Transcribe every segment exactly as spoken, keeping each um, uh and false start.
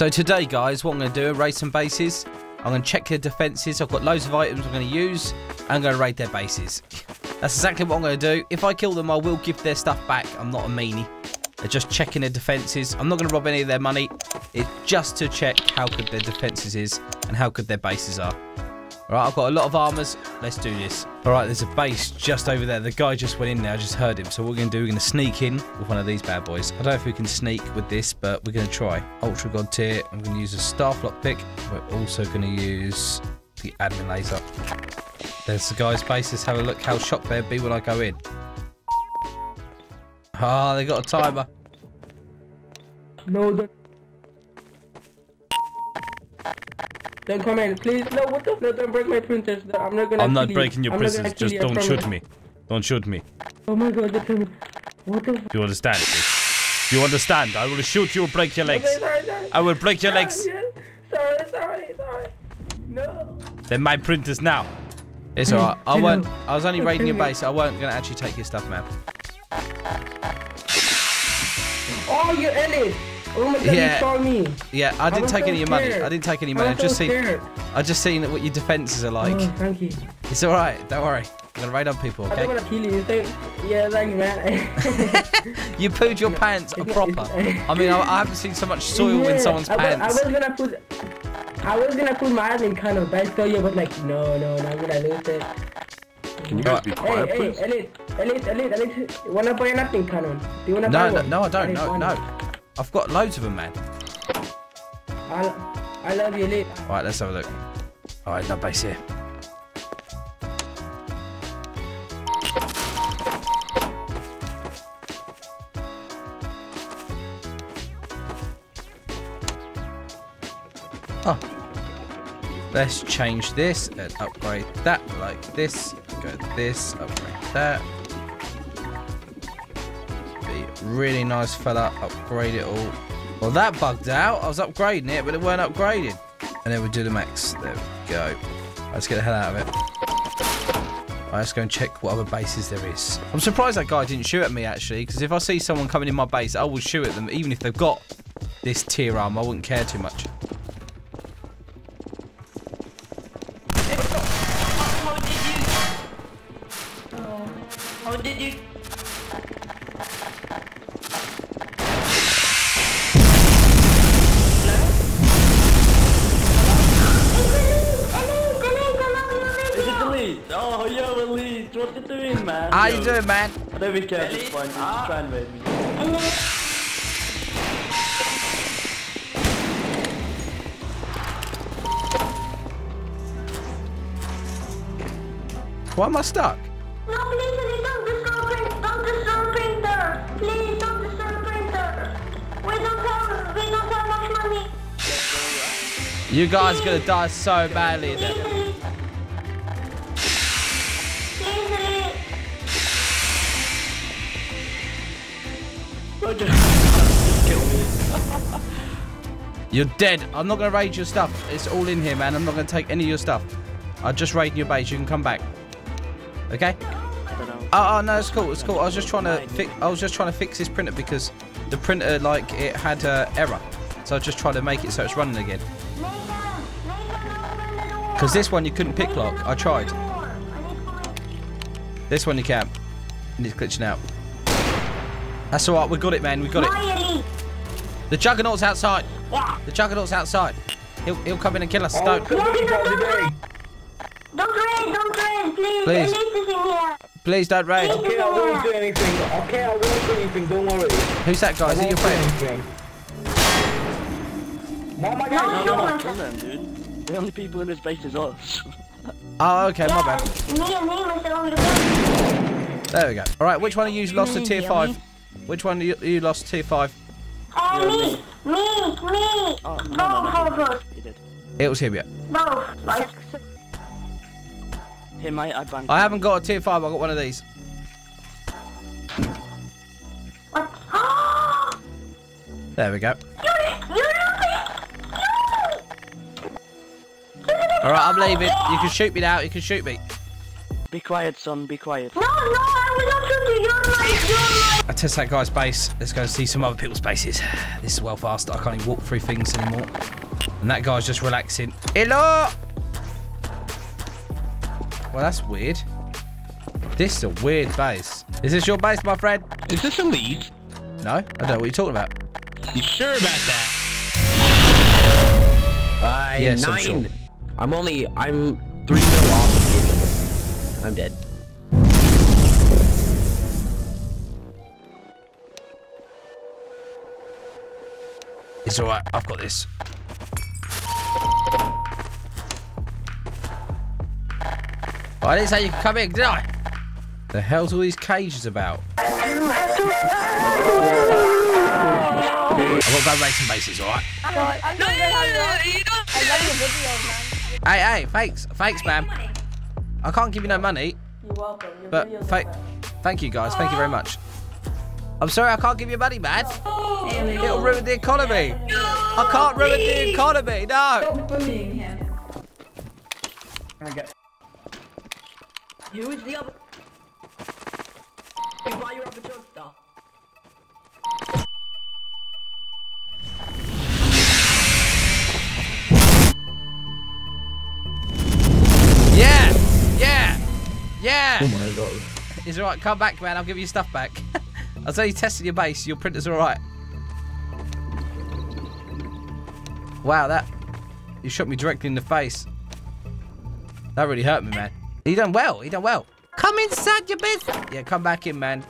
So today, guys, what I'm going to do is raid some bases. I'm going to check their defences. I've got loads of items I'm going to use. And I'm going to raid their bases. That's exactly what I'm going to do. If I kill them, I will give their stuff back. I'm not a meanie. They're just checking their defences. I'm not going to rob any of their money. It's just to check how good their defences is and how good their bases are. All right, I've got a lot of armours. Let's do this. All right, there's a base just over there. The guy just went in there. I just heard him. So what we're going to do, we're going to sneak in with one of these bad boys. I don't know if we can sneak with this, but we're going to try. Ultra God tier. I'm going to use a star block pick. We're also going to use the admin laser. There's the guy's base. Let's have a look how shocked they'll be when I go in. Ah, oh, they got a timer. No, they're... Don't come in, please. No, what the? No, don't break my printers. I'm not gonna. I'm not breaking your printers. Just don't shoot me. Don't shoot me. Oh my God, the printers. What the? Do you understand? Do you understand? I will shoot you. Break your legs. Okay, sorry, sorry. I will break your sorry, legs. Sorry, sorry, sorry. No. They're my printers now. It's alright. I won't. I was only raiding your base. I weren't gonna actually take your stuff, man. Oh, you ended. Oh my God, yeah. You saw me. Yeah, I didn't I take so any of your money. I didn't take any money. I just so seen I just seen what your defenses are like. Oh, thank you. It's alright, don't worry. I'm gonna raid on people, okay? I don't wanna kill you. Yeah, thank you, man. You pooed your pants a proper. I mean, I, I haven't seen so much soil yeah, in someone's I was, pants. I was gonna put I was gonna put mine in kind of bad soil, but like no no no I'm gonna lose it. Can you guys be quiet, hey, please? Hey, Elite, Elite, Elite, Elite, wanna buy nothing, Canon? Do you wanna no, buy one? No, no, I don't, no, no. I've got loads of them, man. I, I love you, Elite. Alright, let's have a look. Alright, no base here. Oh. Let's change this and upgrade that like this. Go this, upgrade that. Really nice fella, upgrade it all. Well, that bugged out. I was upgrading it, but it weren't upgraded. And then we do the max. There we go. Let's get the hell out of it. All right, let's go and check what other bases there is. I'm surprised that guy didn't shoot at me, actually, because if I see someone coming in my base, I will shoot at them, even if they've got this tier arm. I wouldn't care too much. How did you... Oh, yo, Elite, what you doing, man? How yo. you doing, man? I don't even care at this point, just try and raid me. Why am I stuck? No, please, Elite, don't disturb printers. Don't disturb printers. Please, don't disturb printers. We don't have, we don't have much money. You guys are gonna die so badly then. Just kill me. You're dead. I'm not going to raid your stuff. It's all in here, man. I'm not going to take any of your stuff. I'll just raid your base. You can come back. Okay? I don't know. Oh, oh no, it's cool. It's cool. I was just trying to fix I was just trying to fix this printer because the printer, like, it had an uh, error. So I just tried to make it so it's running again. Because this one you couldn't pick lock. I tried. This one you can. And it's glitching out. That's alright, we got it, man, we got it. The Juggernaut's outside. The Juggernaut's outside. He'll, he'll come in and kill us. Oh, don't. Don't raid, don't raid, please. Please. Elite is in here. Please don't raid. Okay, I won't do anything. Okay, I won't do anything, don't worry. Who's that guy? Is he your friend? No, my God. No, no, no, kill them, dude. The only people in this base is us. Oh, okay, yeah, my bad. Me and me was the only one. There we go. Alright, which one of you lost to tier five? Which one you, you lost tier five? Uh, me, me, me, oh, no, both no, no, no. You did. It was him, yeah. Both. Like... Here, mate, I banged. I haven't got a tier five. I got one of these. What? There we go. You're, you're, you're... All right, I'm leaving. You can shoot me now. You can shoot me. Be quiet, son, be quiet. No, no, I was not shooting your life, your life. I test that guy's base. Let's go and see some other people's bases. This is well faster. I can't even walk through things anymore. And that guy's just relaxing. Hello! Well, that's weird. This is a weird base. Is this your base, my friend? Is this a lead? No, I don't know what you're talking about. You sure about that? Uh, yeah, nine. Sure. I'm only, I'm three mil off. I'm dead. It's all right. I've got this. I didn't say you could come in, did I? The hell's all these cages about? I've got to go race some bases, alright? No, no, no, no, you don't. I love your video, man. Hey, hey, thanks, thanks, ma'am. I can't give you no money. You're welcome. Your but video's fa different. Thank you, guys. Thank you very much. I'm sorry, I can't give you money, man. No. No. It'll ruin the economy. No. I can't ruin the economy. No. Stop bullying him. Okay. Who is the other? Why you're up a jokester? Yeah! Yeah! Yeah! Oh my god. It's alright, come back, man, I'll give you stuff back. I'll tell you, testing your base, your printer's alright. Wow, that. You shot me directly in the face. That really hurt me, man. You done well, you done well. Come inside your base! Yeah, come back in, man.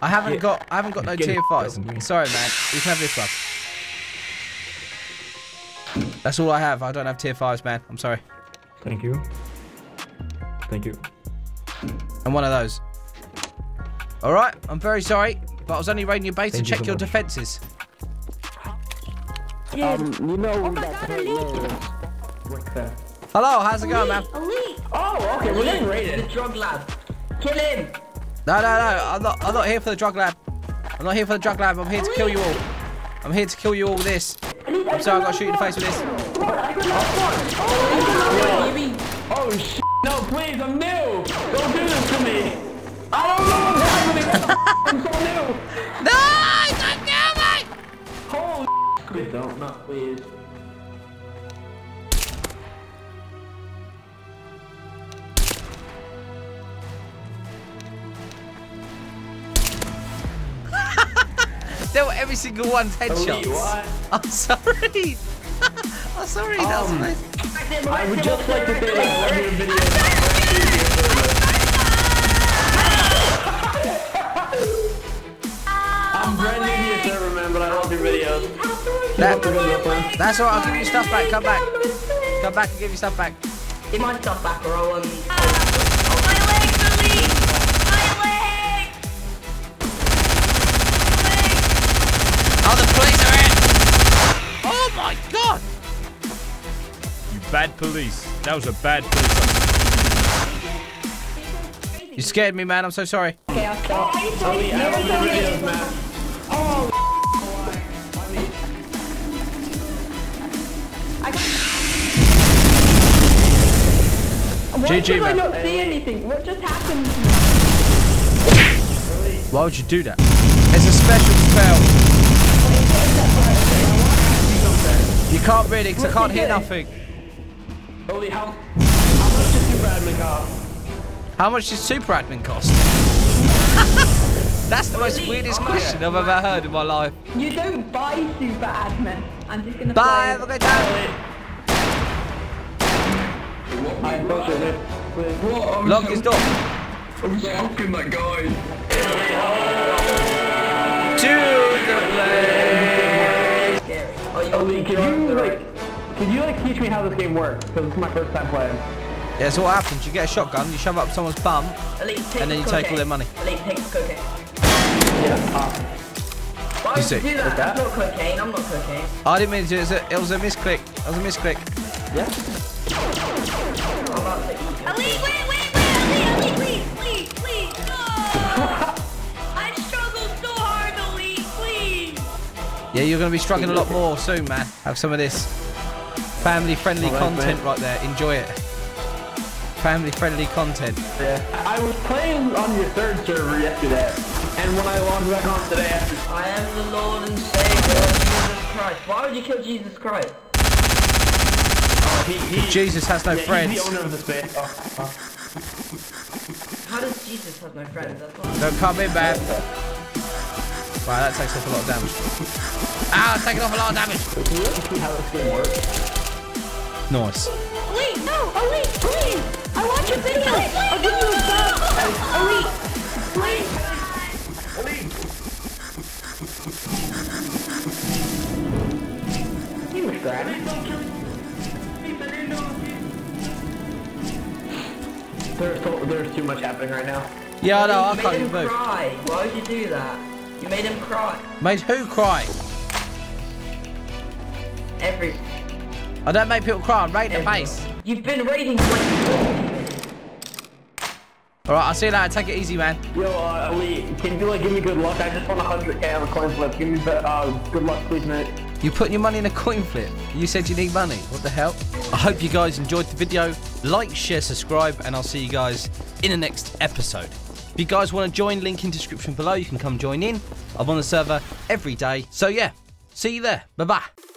I haven't yeah. got I haven't got no tier fives. Sorry, man. You can have this one. That's all I have. I don't have tier fives, man. I'm sorry. Thank you. Thank you. And one of those. Alright, I'm very sorry, but I was only raiding your base Thank to check you so your much. defenses. Yeah. Um, you know oh my God, a leak. Hello, how's it going, man? A leak. Oh, okay, we're getting raided. The drug lab. Kill him! No, no, no, I'm not, I'm not here for the drug lab. I'm not here for the drug lab, I'm here to kill you all. I'm here to kill you all with this. I'm sorry, I got to shoot you in the face with this. Oh, shit, no, please, I'm new! Don't do this to me! I don't know what's happening! I'm so new! No, don't kill me! Holy shit! Don't, not please. They were every single one's headshots. Oh, I'm sorry. I'm sorry. Um, that was amazing. I would just like to say that I video. I'm brand new to your server, man, but I love your videos. That, you that's alright. I'll give you stuff back. Come back. Come back and give you stuff back. Give my stuff back, or I'll. Um... Bad police. That was a bad police. You scared me, man. I'm so sorry. Okay, I'll stop. Oh, yeah. G G, man. I don't see anything. What just happened? Why would you do that? It's a special spell. You can't read it because I can't hear nothing. Holy hell. How much does super admin cost? How much does super admin cost? That's the really? most weirdest oh question God. I've ever heard in my life. You don't buy super admin. I'm just going to buy. Bye, have a good time. Lock his door. I'm stalking that guy. To the place. Oh, you can like... Could you like teach me how this game works? Because it's my first time playing. Yeah, so what happens? You get a shotgun, you shove up someone's bum, and then you take all their money. Elite takes cocaine. Yeah. Why would you do that? I'm not cocaine. I'm not cocaine. I didn't mean to do it. It was a misclick. It was a misclick. Yeah. Elite, wait, wait, wait, Elite, please, please, please, no! I struggled so hard, Elite, please. Yeah, you're gonna be struggling a lot more soon, man. Have some of this. Family friendly right, content mate. right there, enjoy it. family-friendly content. Yeah, I was playing on your third server yesterday, and when I logged back on today, I said, I am the Lord and Savior of Jesus Christ. Why would you kill Jesus Christ? Oh, he, he, Jesus has no yeah, friends. He's the owner of the space. Oh, oh. How does Jesus have no friends? That's what Don't come in, man. Wow, that takes off a lot of damage. Ow, it's taking off a lot of damage. Can you see how this game works? Nice. Wait, no, oh wait, please. I watch your video. I'll give you a bug. Oh, wait, please. He was grabbing. There's, so, there's too much happening right now. Yeah, I know, I can't even move. Cry. Why would you do that? You made him cry. Made who cry? Every. I don't make people cry. I'm raiding the base. You've been raiding for like all right, I'll see you later. Take it easy, man. Yo, uh, Lee, can you like give me good luck? I just want one hundred K on a coin flip. Give me uh, good luck, please, mate. You're putting your money in a coin flip. You said you need money. What the hell? I hope you guys enjoyed the video. Like, share, subscribe, and I'll see you guys in the next episode. If you guys want to join, link in description below, you can come join in. I'm on the server every day. So yeah, see you there. Bye-bye.